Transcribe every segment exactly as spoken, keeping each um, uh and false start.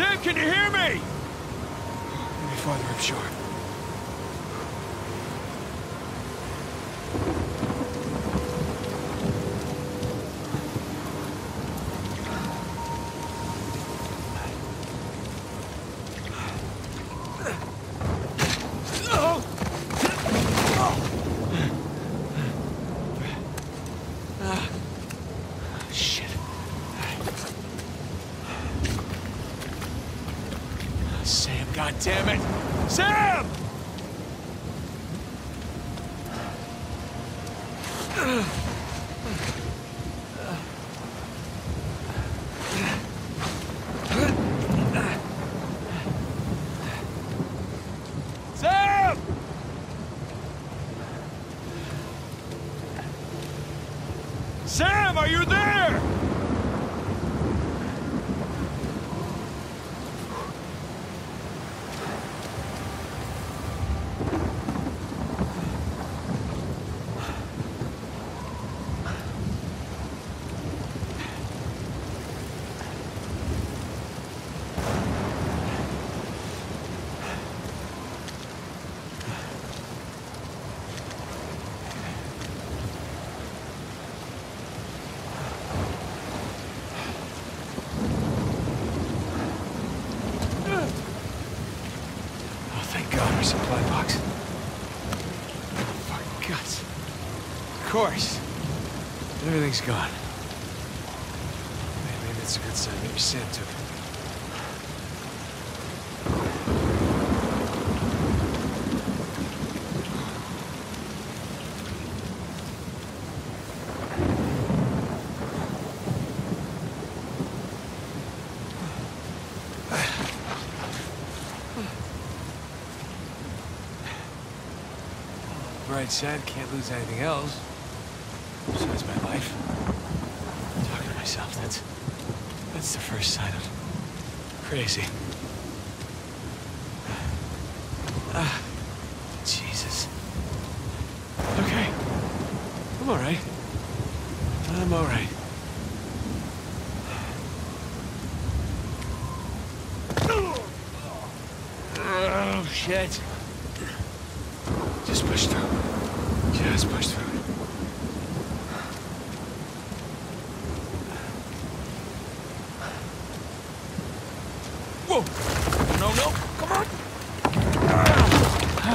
Sam, can you hear me? Let me farther up shore. Damn it! Sam! Sam! Sam, are you there? Supply box. Oh, for guts. Of course. Everything's gone. Maybe that's a good sign. Maybe Sam took it. Right side, can't lose anything else. Besides my life. I'm talking to myself, that's... That's the first sign of... crazy. Ah... Jesus. Okay. I'm alright. I'm alright. Oh, shit. Just push through. Just push through. Whoa! No, no! Come on! What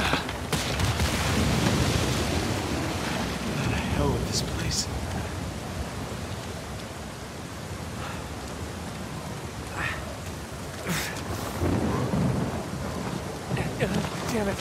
the hell with this place? Damn it.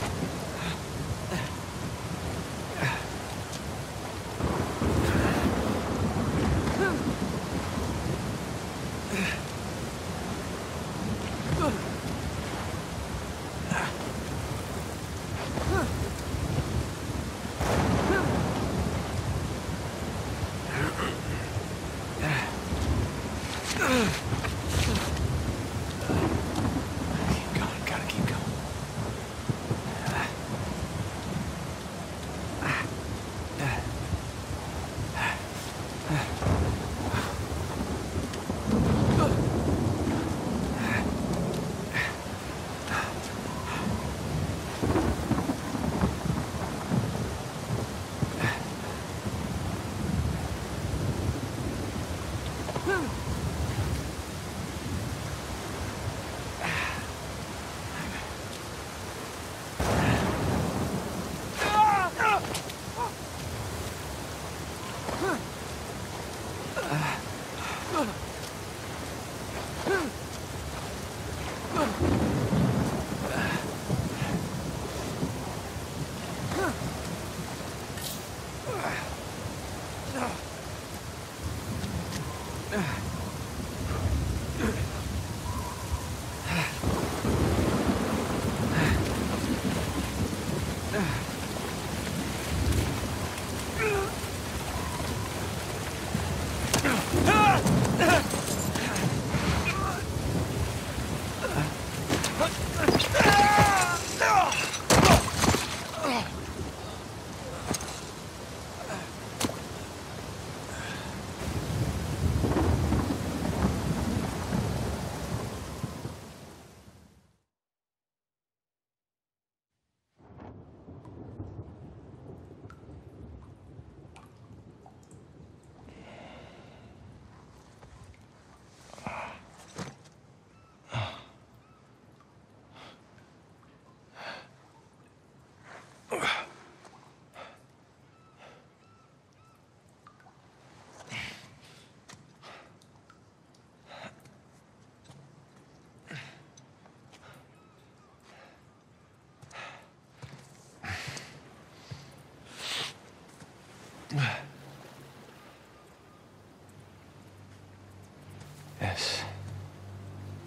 Yes.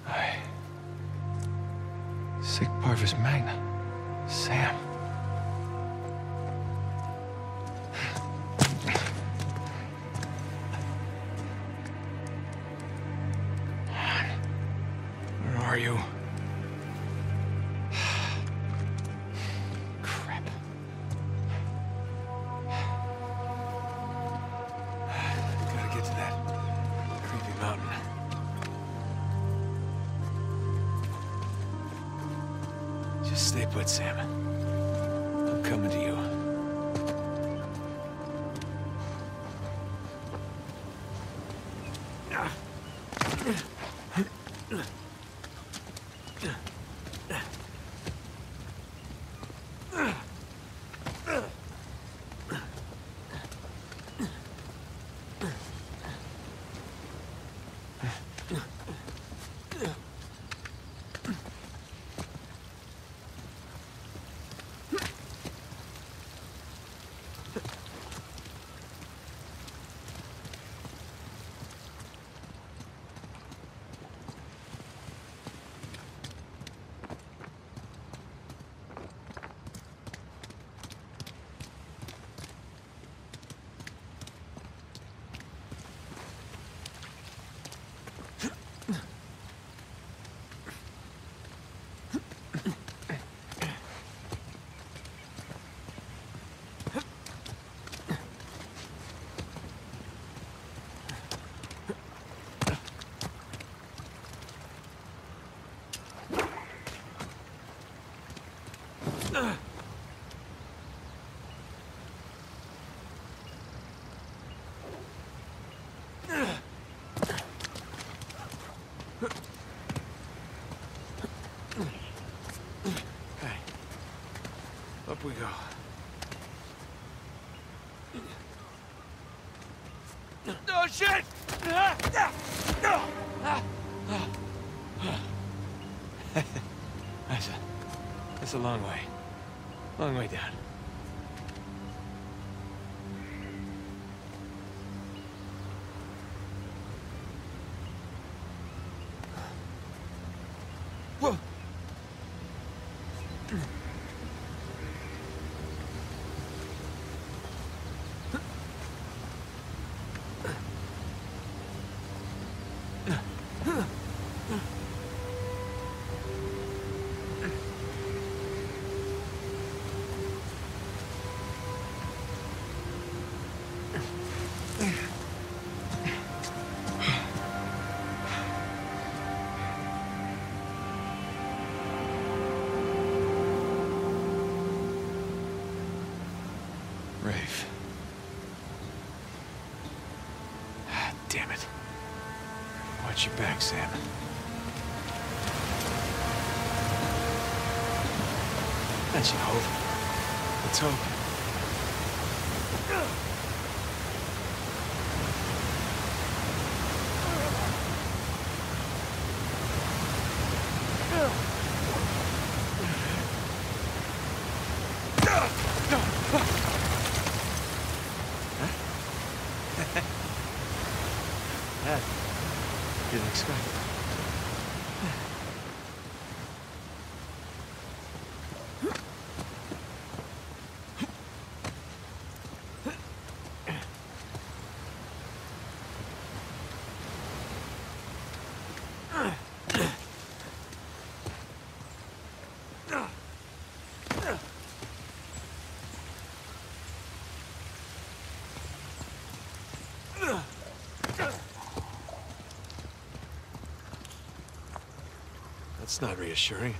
I. Sic Parvis Magna. Sam. Where are you? Stay put, Sam. I'm coming to you. Up we go. Oh, shit! No! That's a, that's a long way. Long way down. Rafe. Ah, damn it. Watch your back, Sam. That should hold. Let's hope. Didn't expect it. It's not reassuring.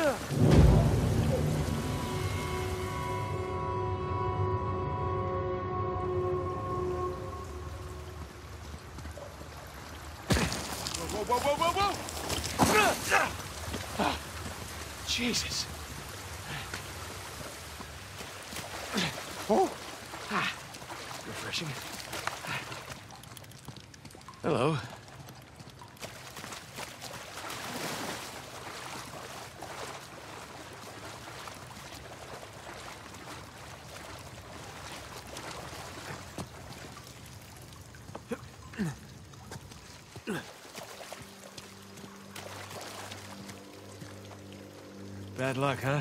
Whoa, whoa, whoa, whoa, whoa! Jesus. Oh, ah, refreshing. Hello. Bad luck, huh?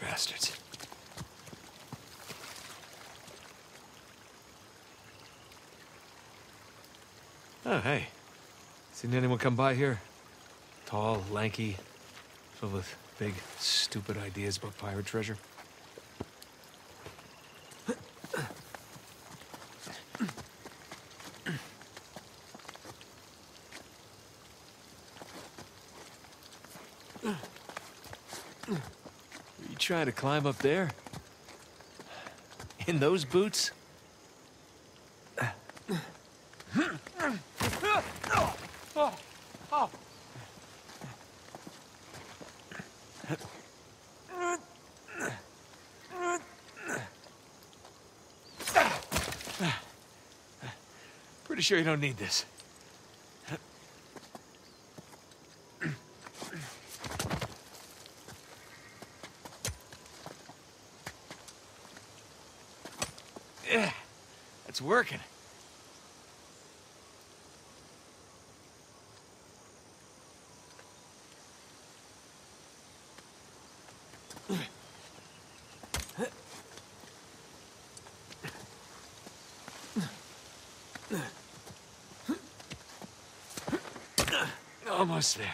Bastards. Oh, hey. Seen anyone come by here? Tall, lanky, filled with big, stupid ideas about pirate treasure. Trying to climb up there? In those boots? Pretty sure you don't need this. It's working. Almost there.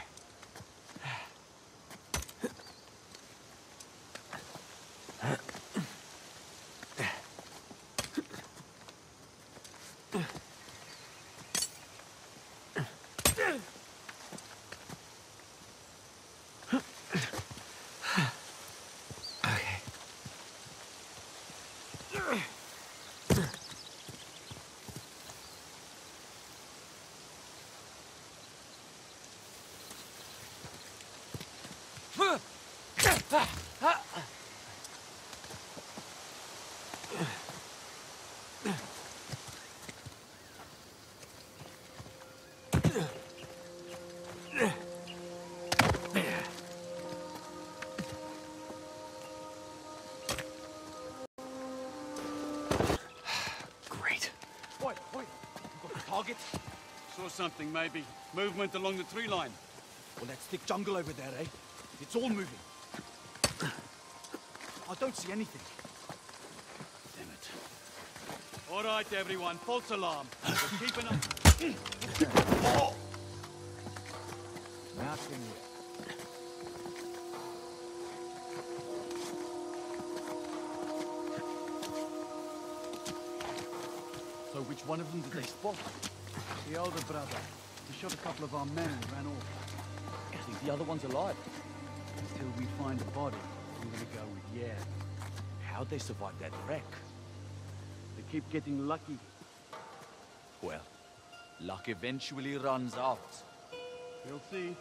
Target? Saw something, maybe. Movement along the tree line. Well, that's thick jungle over there, eh? It's all moving. I don't see anything. Damn it. All right, everyone. False alarm. We're keeping up. Oh. Nothing yet. Which one of them did they spot? The older brother. He shot a couple of our men and ran off. I think the other one's alive. Until we find a body, I'm gonna go with yeah. How'd they survive that wreck? They keep getting lucky. Well, luck eventually runs out. You'll see.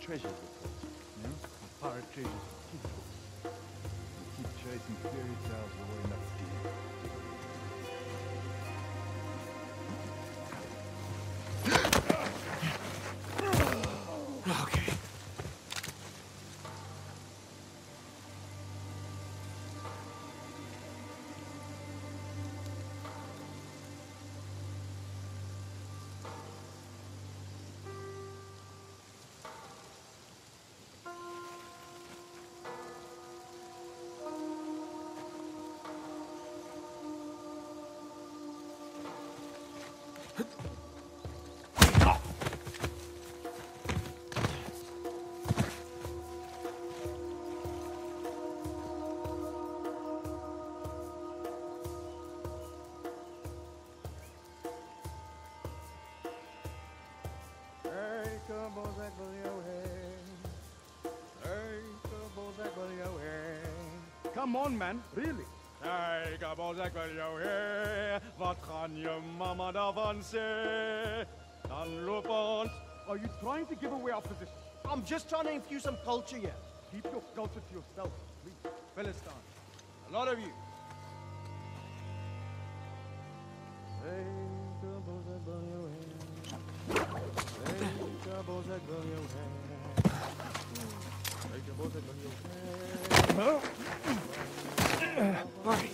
Treasures, of course. No? The pirate treasures of kids' books. You keep chasing fairy tales away in that deal. Come on, man, really? Hey, ik heb al zeg wel jou, hey, wat gaan je mama daarvan zeggen? Dan loop ons. Are you trying to give away our position? I'm just trying to infuse some culture here. Keep your culture to yourself, please. Philistines, a lot of you. Hey, ik heb al zeg wel jou, hey. Hey, ik heb al zeg wel jou, hey. Ik heb al zeg wel jou, hey. Huh? Right.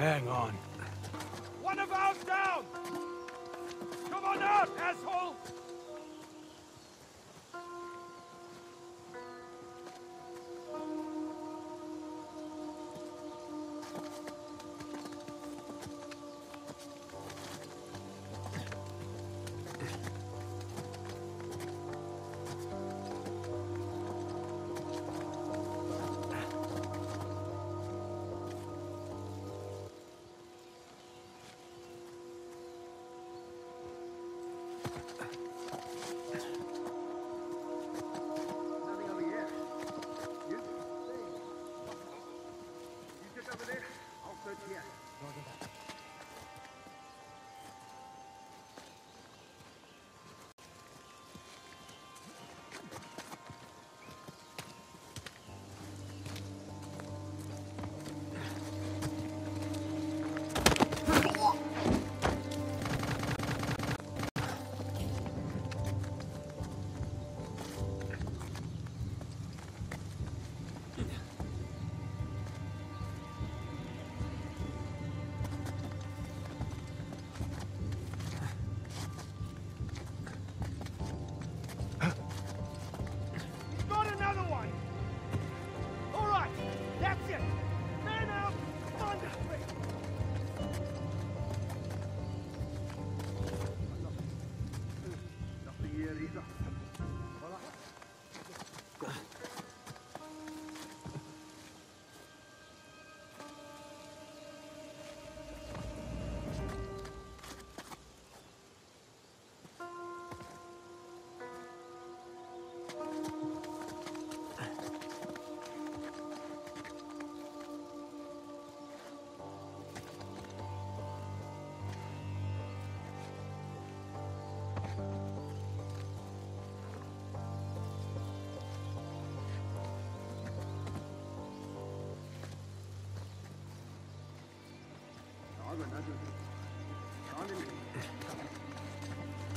Hang on. One of ours down! Come on out, asshole!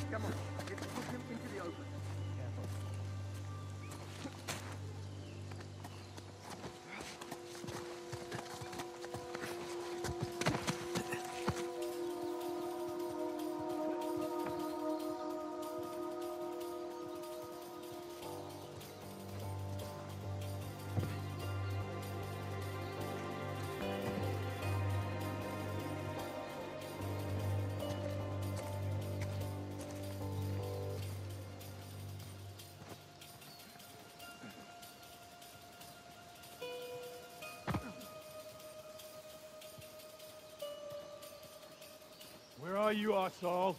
Come on, let's put him into the open. Where are you, Arsal?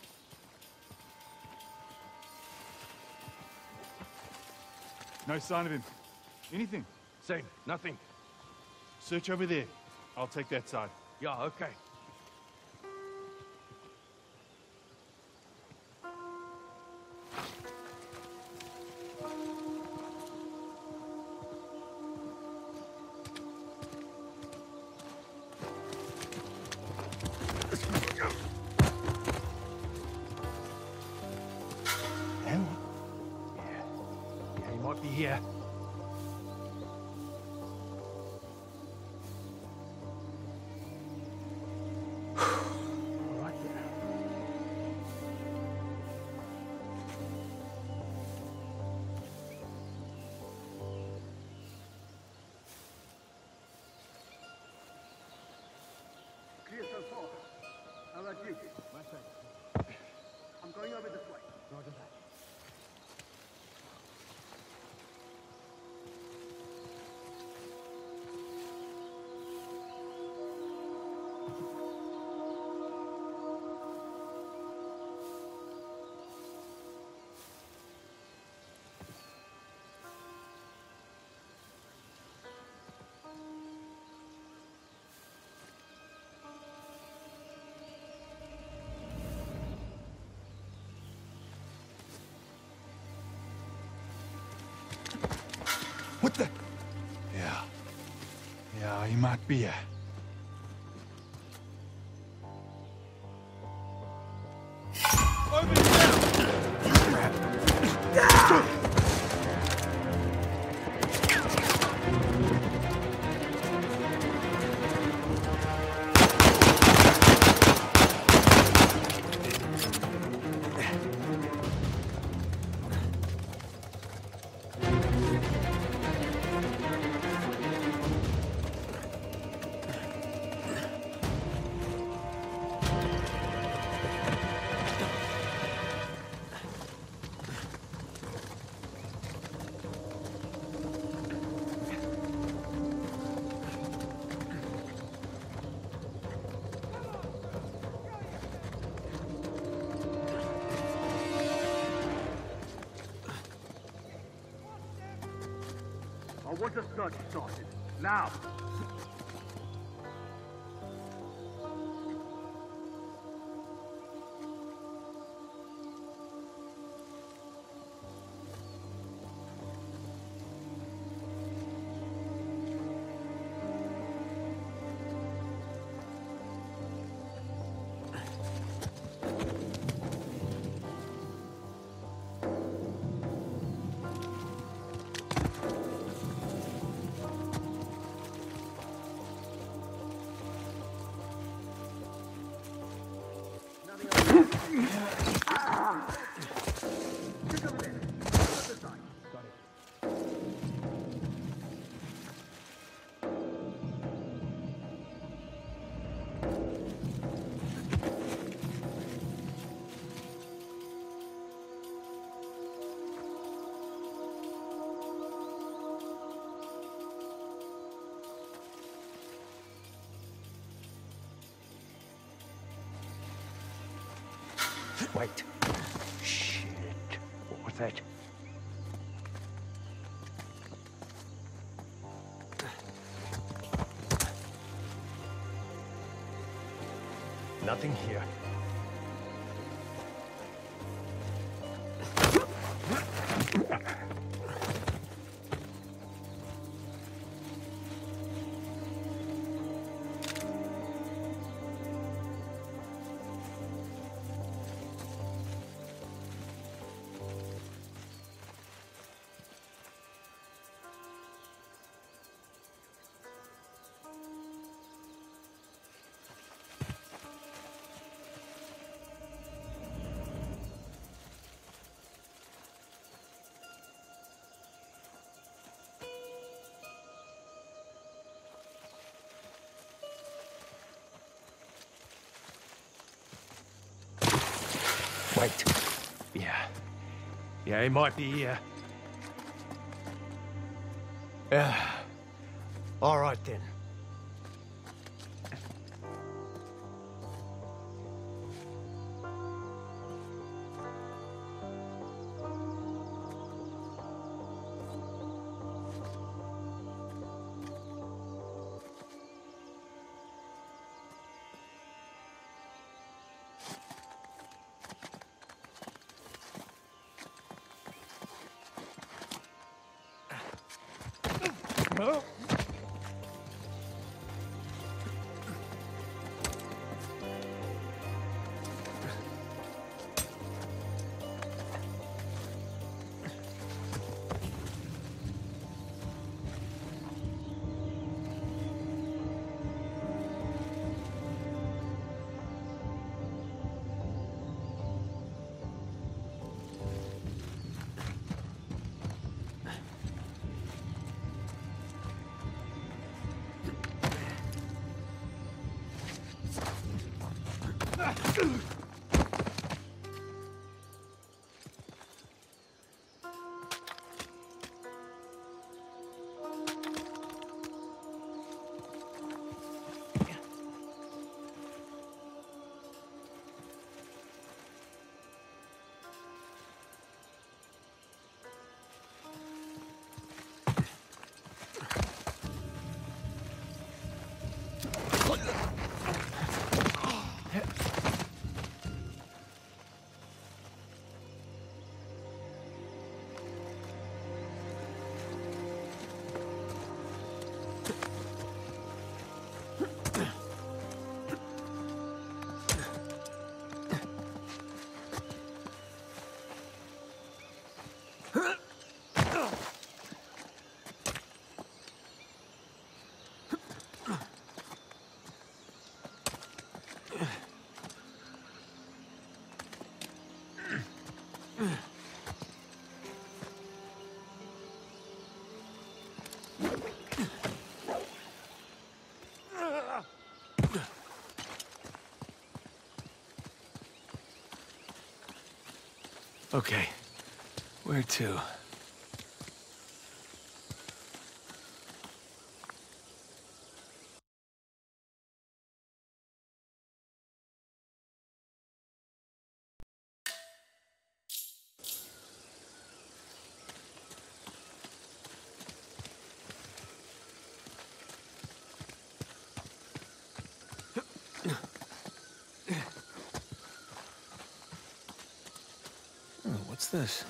No sign of him. Anything? Same. Nothing. Search over there. I'll take that side. Yeah, okay. I'm going over this way. Roger that. What the? Yeah. Yeah, he might be a... Open it down! Get the search started. Now! Wait. Shit. What was that? Nothing here. Wait. Yeah. Yeah, it might be here. Uh, all right then. Okay, where to? What's this?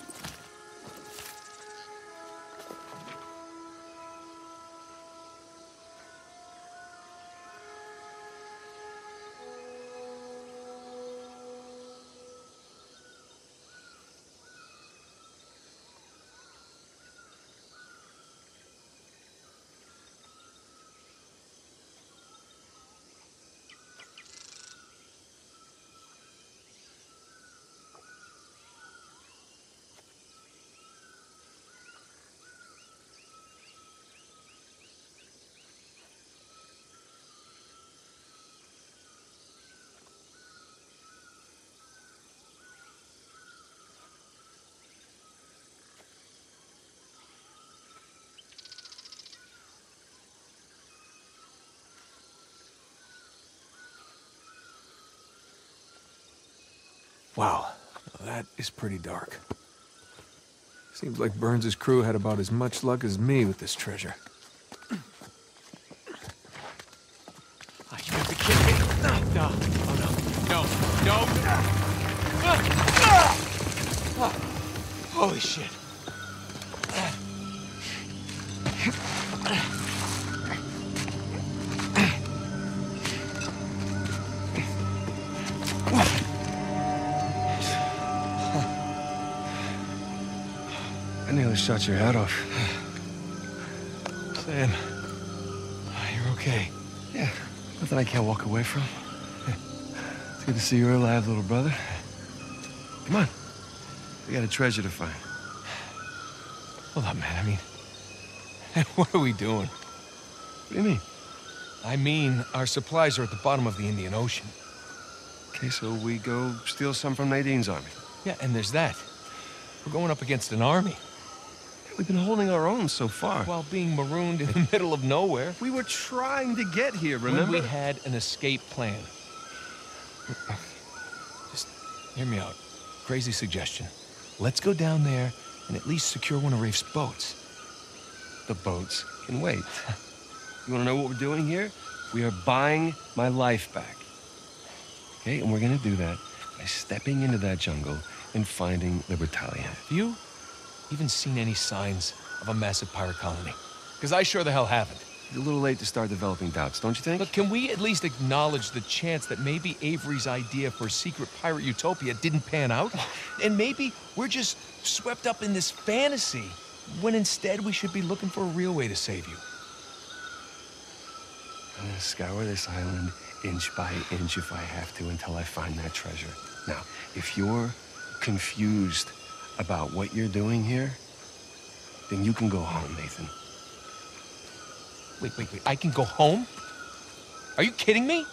Wow, that is pretty dark. Seems like Burns' crew had about as much luck as me with this treasure. Oh, you have to kill me. No, no, oh, no, no, no. Oh, holy shit. Shot your head off. Sam, you're okay. Yeah, nothing I can't walk away from. It's good to see you're alive, little brother. Come on. We got a treasure to find. Hold up, man. I mean, what are we doing? What do you mean? I mean, our supplies are at the bottom of the Indian Ocean. Okay, so we go steal some from Nadine's army. Yeah, and there's that. We're going up against an army. We've been holding our own so far. While being marooned in the middle of nowhere. We were trying to get here, remember? When we had an escape plan. Just hear me out. Crazy suggestion. Let's go down there and at least secure one of Rafe's boats. The boats can wait. You want to know what we're doing here? We are buying my life back. Okay, and we're going to do that by stepping into that jungle and finding Libertalia. You? Even seen any signs of a massive pirate colony? Because I sure the hell haven't. You're a little late to start developing doubts, don't you think? Look, can we at least acknowledge the chance that maybe Avery's idea for a secret pirate utopia didn't pan out? And maybe we're just swept up in this fantasy, when instead we should be looking for a real way to save you. I'm gonna scour this island inch by inch if I have to until I find that treasure. Now, if you're confused about what you're doing here, then you can go home, Nathan. Wait, wait, wait, I can go home? Are you kidding me?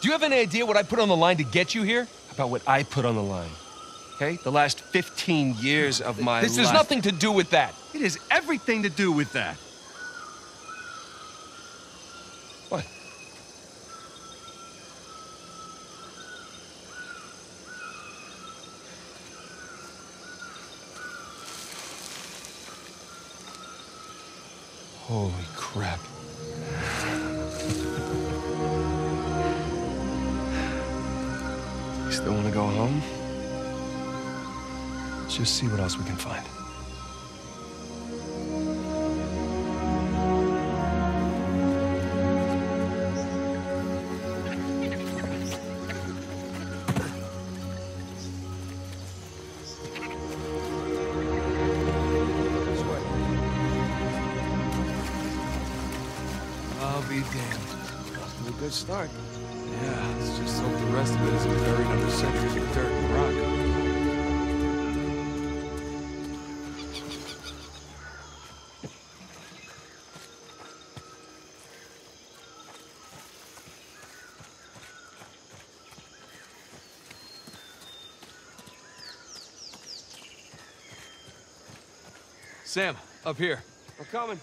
Do you have any idea what I put on the line to get you here? About what I put on the line, okay? The last fifteen years of my life. This has nothing to do with that. It has everything to do with that. What? Holy crap. You still want to go home? Let's just see what else we can find. Start. Yeah, let's just hope the rest of it isn't buried under centuries of dirt and rock. Sam, up here. We're coming.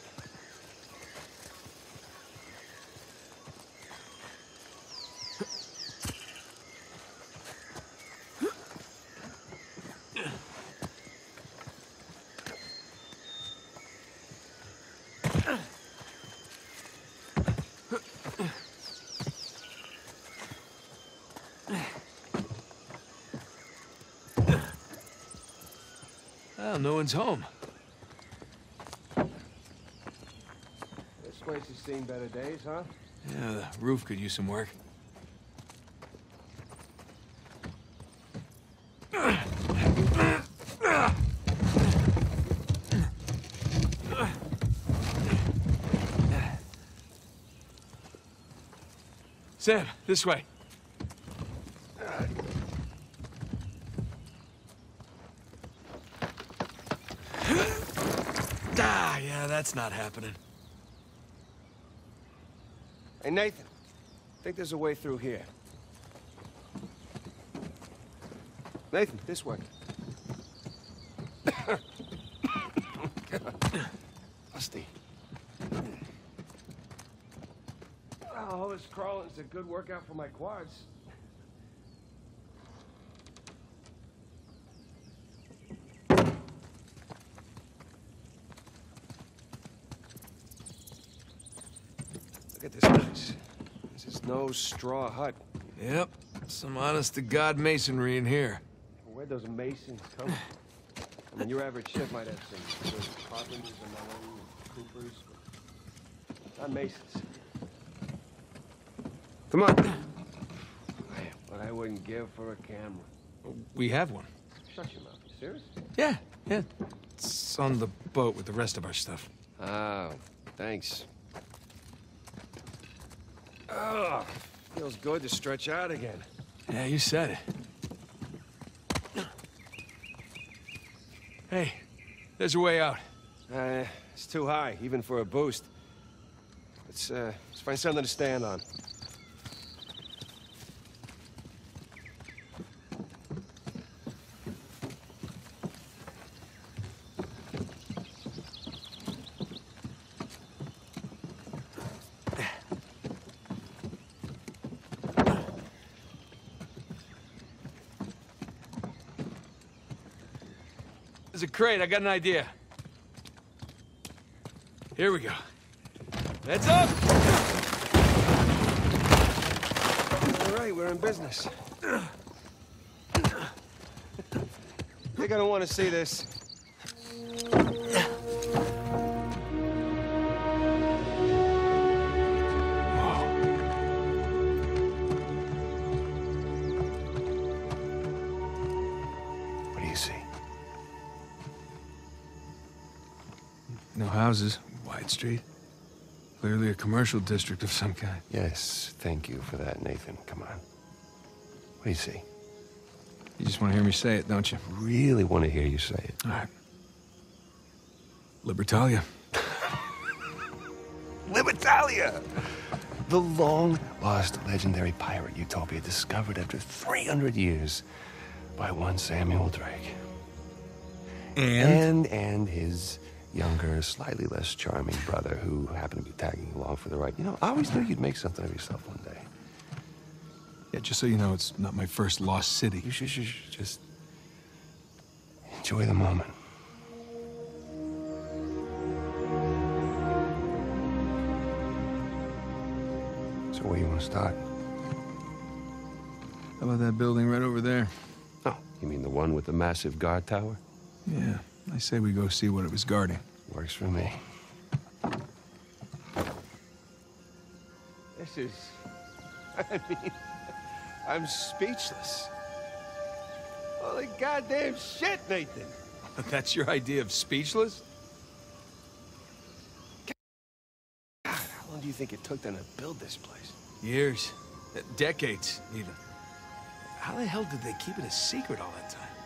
Well, no one's home. This place has seen better days, huh? Yeah, the roof could use some work. Sam, this way. Ah, yeah, that's not happening. Hey, Nathan, I think there's a way through here. Nathan, this way. Musty. All this crawling's a good workout for my quads. Look at this place. This is no straw hut. Yep. Some honest-to-God masonry in here. Where'd those masons come from? I mean, your average ship might have some those carpenters and melons and coopers, but not masons. Come on. What I wouldn't give for a camera. We have one. Shut your mouth. You serious? Yeah, yeah. It's on the boat with the rest of our stuff. Oh, thanks. Oh, feels good to stretch out again. Yeah, you said it. Hey, there's a way out. Uh, it's too high, even for a boost. Let's, uh, let's find something to stand on. There's a crate. I got an idea. Here we go. Heads up! All right, we're in business. They're gonna want to see this. Houses, wide street. Clearly a commercial district of some kind. Yes, thank you for that, Nathan. Come on. What do you see? You just want to hear me say it, don't you? Really want to hear you say it. All right. Libertalia. Libertalia! The long-lost legendary pirate utopia discovered after three hundred years by one Samuel Drake. And? And, and his... younger, slightly less charming brother who happened to be tagging along for the ride. You know, I always knew you'd make something of yourself one day. Yeah, just so you know, it's not my first lost city. You should, should, should just enjoy the moment. So where do you want to start? How about that building right over there? Oh, you mean the one with the massive guard tower? Yeah. I say we go see what it was guarding. Works for me. This is... I mean... I'm speechless. Holy goddamn shit, Nathan! That's your idea of speechless? God, how long do you think it took them to build this place? Years. Decades, even. How the hell did they keep it a secret all that time?